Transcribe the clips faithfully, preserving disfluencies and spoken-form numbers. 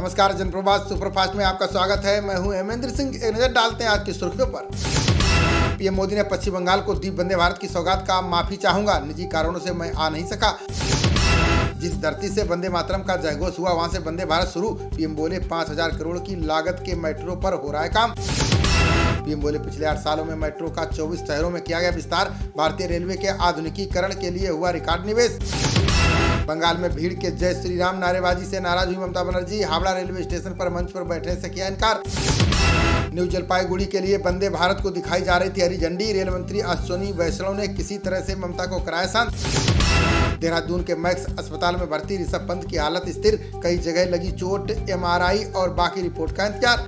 नमस्कार, जनप्रवाद सुपरफास्ट में आपका स्वागत है। मैं हूं महेंद्र सिंह। एक नजर डालते हैं आज की सुर्खियों पर। पीएम मोदी ने पश्चिम बंगाल को दी वंदे भारत की सौगात का माफी चाहूंगा, निजी कारणों से मैं आ नहीं सका। जिस धरती से वंदे मातरम का जयघोष हुआ वहां से वंदे भारत शुरू, पीएम बोले पाँच हजार करोड़ की लागत के मेट्रो पर हो रहा है काम। पीएम बोले पिछले आठ सालों में मेट्रो का चौबीस शहरों में किया गया विस्तार, भारतीय रेलवे के आधुनिकीकरण के लिए हुआ रिकॉर्ड निवेश। बंगाल में भीड़ के जय श्री राम नारेबाजी से नाराज हुई ममता बनर्जी, हावड़ा रेलवे स्टेशन पर मंच पर बैठने से किया इनकार। न्यू जलपाईगुड़ी के लिए वंदे भारत को दिखाई जा रही थी हरी झंडी, रेल मंत्री अश्विनी वैष्णव ने किसी तरह से ममता को कराया शांत। देहरादून के मैक्स अस्पताल में भर्ती ऋषभ पंत की हालत स्थिर, कई जगह लगी चोट, एमआरआई और बाकी रिपोर्ट का इंतजार।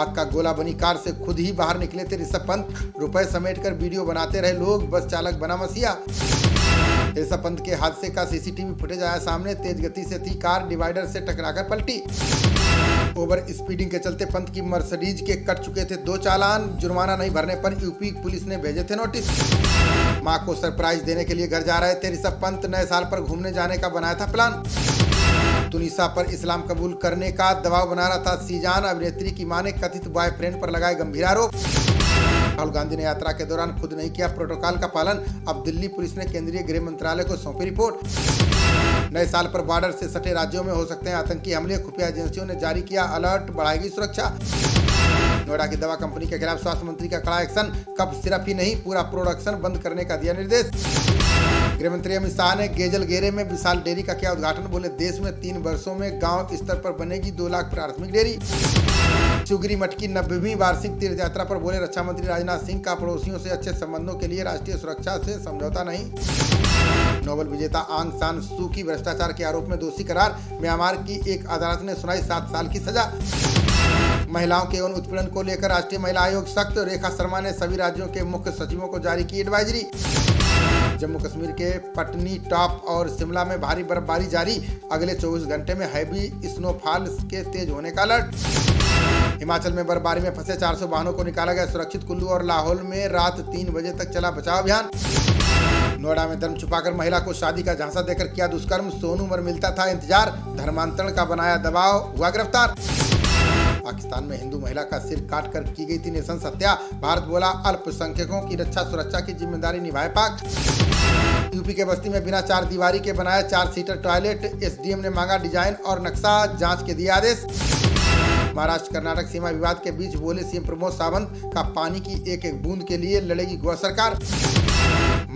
आग का गोला बनी कार से खुद ही बाहर निकले थे ऋषभ पंत, रुपए समेट कर वीडियो बनाते रहे लोग, बस चालक बना मसीहा। ऋषभ पंत के हादसे का सीसीटीवी फुटेज आया सामने, तेज गति से थी कार, डिवाइडर से टकराकर पलटी। ओवर स्पीडिंग के चलते पंत की मर्सिडीज के कट चुके थे दो चालान, जुर्माना नहीं भरने पर यूपी पुलिस ने भेजे थे नोटिस। मां को सरप्राइज देने के लिए घर जा रहे थे ऋषभ पंत, नए साल पर घूमने जाने का बनाया था प्लान। तुनिसा पर इस्लाम कबूल करने का दबाव बना रहा था सीजान, अभिनेत्री की मां ने कथित बॉयफ्रेंड पर लगाए गंभीर आरोप। राहुल गांधी ने यात्रा के दौरान खुद नहीं किया प्रोटोकॉल का पालन, अब दिल्ली पुलिस ने केंद्रीय गृह मंत्रालय को सौंपी रिपोर्ट। नए साल पर बॉर्डर से सटे राज्यों में हो सकते हैं आतंकी हमले, खुफिया एजेंसियों ने जारी किया अलर्ट, बढ़ाएगी सुरक्षा। नोएडा की दवा कंपनी के खिलाफ स्वास्थ्य मंत्री का कड़ा एक्शन, कब सिर्फ ही नहीं पूरा प्रोडक्शन बंद करने का दिया निर्देश। गृह मंत्री अमित शाह ने गेजल घेरे में विशाल डेयरी का किया उद्घाटन, बोले देश में तीन वर्षों में गाँव स्तर पर बनेगी दो लाख प्राथमिक डेयरी। शिवगिरी मठ की नब्बीवीं वार्षिक तीर्थ यात्रा पर बोले रक्षा मंत्री राजनाथ सिंह का पड़ोसियों से अच्छे संबंधों के लिए राष्ट्रीय सुरक्षा से समझौता नहीं। नोबेल विजेता आंग सान सू की भ्रष्टाचार के आरोप में दोषी करार, म्यांमार की एक अदालत ने सुनाई सात साल की सजा। महिलाओं के यौन उत्पीड़न को लेकर राष्ट्रीय महिला आयोग सख्त, रेखा शर्मा ने सभी राज्यों के मुख्य सचिवों को जारी की एडवाइजरी। जम्मू कश्मीर के पटनी टॉप और शिमला में भारी बर्फबारी जारी, अगले चौबीस घंटे में हैवी स्नोफॉल के तेज होने का अलर्ट। हिमाचल में बर्फबारी में फंसे चार सौ वाहनों को निकाला गया सुरक्षित, कुल्लू और लाहौल में रात तीन बजे तक चला बचाव अभियान। नोएडा में धर्म छुपाकर महिला को शादी का झांसा देकर किया दुष्कर्म, सोनू पर मिलता था इंतजार, धर्मांतरण का बनाया दबाव, हुआ गिरफ्तार। पाकिस्तान में हिंदू महिला का सिर काट कर की गई थी नृशंस हत्या, भारत बोला अल्पसंख्यकों की रक्षा सुरक्षा की जिम्मेदारी निभाए पाक। यूपी के बस्ती में बिना चार दीवारी के बनाया चार सीटर टॉयलेट, एसडीएम ने मांगा डिजाइन और नक्शा, जाँच के दिए आदेश। महाराष्ट्र कर्नाटक सीमा विवाद के बीच बोले सीएम प्रमोद सावंत, का पानी की एक एक बूंद के लिए लड़ेगी गोवा सरकार।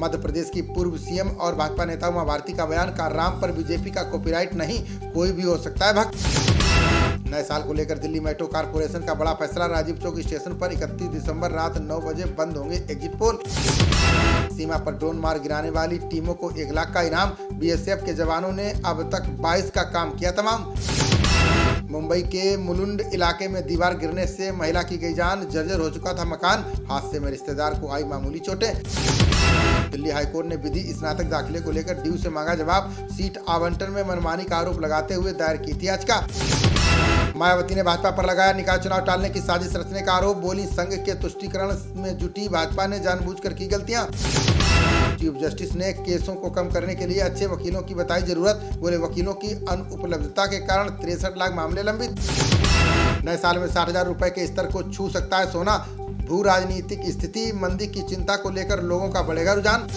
मध्य प्रदेश की पूर्व सीएम और भाजपा नेता उमा भारती का बयान, का राम पर बीजेपी का कॉपीराइट नहीं, कोई भी हो सकता है भक्त। नए साल को लेकर दिल्ली मेट्रो कारपोरेशन का बड़ा फैसला, राजीव चौक स्टेशन पर इकतीस दिसंबर रात नौ बजे बंद होंगे एग्जिट पोल। सीमा पर ड्रोन मार गिराने वाली टीमों को एक लाख का इनाम, बीएसएफ के जवानों ने अब तक बाईस का काम किया तमाम। मुंबई के मुलुंड इलाके में दीवार गिरने से महिला की गई जान, जर्जर हो चुका था मकान, हादसे में रिश्तेदार को आई मामूली चोटें। दिल्ली हाईकोर्ट ने विधि स्नातक दाखिले को लेकर ड्यू से मांगा जवाब, सीट आवंटन में मनमानी का आरोप लगाते हुए दायर की थी याचिका। मायावती ने भाजपा पर लगाया निकाय चुनाव टालने की साजिश रचने का आरोप, बोली संघ के तुष्टिकरण में जुटी भाजपा ने जानबूझकर की गलतियाँ। चीफ जस्टिस ने केसों को कम करने के लिए अच्छे वकीलों की बताई जरूरत, बोले वकीलों की अनुपलब्धता के कारण तिरसठ लाख मामले लंबित। नए साल में साठ हजार रुपए के स्तर को छू सकता है सोना, भू राजनीतिक स्थिति मंदी की चिंता को लेकर लोगों का बढ़ेगा रुझान।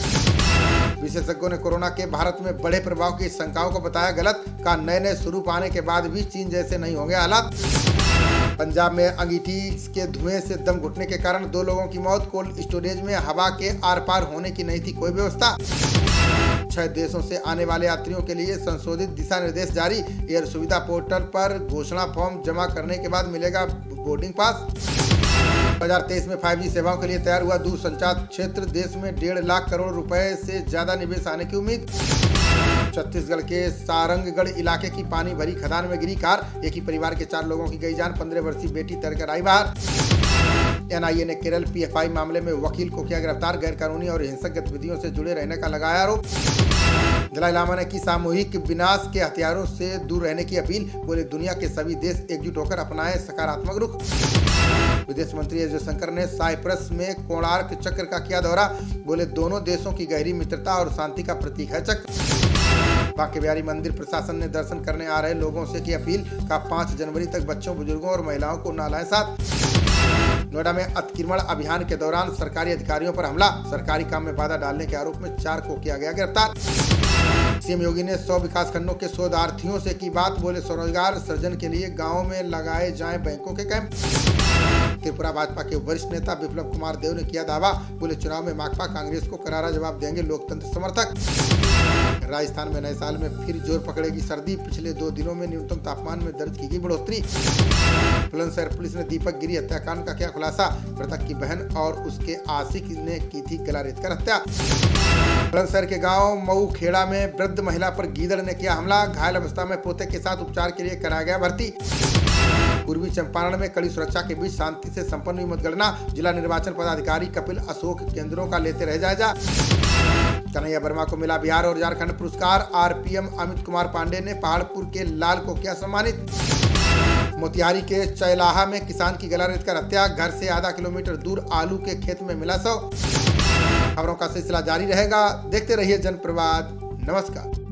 विशेषज्ञों ने कोरोना के भारत में बड़े प्रभाव की शंकाओं को बताया गलत, का नए नए स्वरूप आने के बाद भी चीन जैसे नहीं होंगे हालात। पंजाब में अंगीठी के धुएं से दम घुटने के कारण दो लोगों की मौत, कोल्ड स्टोरेज में हवा के आर पार होने की नहीं थी कोई व्यवस्था। छह देशों से आने वाले यात्रियों के लिए संशोधित दिशा निर्देश जारी, एयर सुविधा पोर्टल पर घोषणा फॉर्म जमा करने के बाद मिलेगा बोर्डिंग पास। दो हज़ार तेईस में फाइव जी सेवाओं के लिए तैयार हुआ दूरसंचार क्षेत्र, देश में डेढ़ लाख करोड़ रुपए से ज्यादा निवेश आने की उम्मीद। छत्तीसगढ़ के सारंगगढ़ इलाके की पानी भरी खदान में गिरी कार, एक ही परिवार के चार लोगों की गई जान, पंद्रह वर्षीय बेटी तैरकर आई बाहर। एनआईए ने केरल पीएफआई मामले में वकील को किया गिरफ्तार, गैरकानूनी और हिंसक गतिविधियों से जुड़े रहने का लगाया आरोप। दलाई लामा ने की सामूहिक विनाश के हथियारों से दूर रहने की अपील, बोले दुनिया के सभी देश एकजुट होकर अपनाएं सकारात्मक रुख। विदेश मंत्री एस जयशंकर ने साइप्रस में कोणार्क चक्र का किया दौरा, बोले दोनों देशों की गहरी मित्रता और शांति का प्रतीक है चक्र। बांके बिहारी मंदिर प्रशासन ने दर्शन करने आ रहे लोगों से की अपील, का पाँच जनवरी तक बच्चों, बुजुर्गों और महिलाओं को न लाएं साथ। नोएडा में अतिक्रमण अभियान के दौरान सरकारी अधिकारियों पर हमला, सरकारी काम में बाधा डालने के आरोप में चार को किया गया गिरफ्तार। सीएम योगी ने सौ विकास खंडों के शोधार्थियों से की बात, बोले स्वरोजगार सृजन के लिए गाँव में लगाए जाए बैंकों के कैंप। त्रिपुरा भाजपा के वरिष्ठ नेता विप्लव कुमार देव ने किया दावा, बोले चुनाव में माकपा कांग्रेस को करारा जवाब देंगे लोकतंत्र समर्थक। राजस्थान में नए साल में फिर जोर पकड़ेगी सर्दी, पिछले दो दिनों में न्यूनतम तापमान में दर्ज की गई बढ़ोतरी। बुलंदशहर पुलिस ने दीपक गिरी हत्याकांड का किया खुलासा, मृतक की बहन और उसके आशिक ने की थी गला रेत कर हत्या। बुलंदशहर के गाँव मऊ खेड़ा में वृद्ध महिला पर गीदड़ ने किया हमला, घायल अवस्था में पोते के साथ उपचार के लिए कराया गया भर्ती। पूर्वी चंपारण में कड़ी सुरक्षा के बीच शांति से संपन्न हुई मतगणना, जिला निर्वाचन पदाधिकारी कपिल अशोक केंद्रों का लेते रह जायजा। कन्हैया वर्मा को मिला बिहार और झारखंड पुरस्कार, आरपीएम अमित कुमार पांडे ने पहाड़पुर के लाल को किया सम्मानित। मोतिहारी के चैलाहा में किसान की गला रेत कर हत्या, घर से आधा किलोमीटर दूर आलू के खेत में मिला शव। खबरों का सिलसिला जारी रहेगा, देखते रहिए जनप्रवाद। नमस्कार।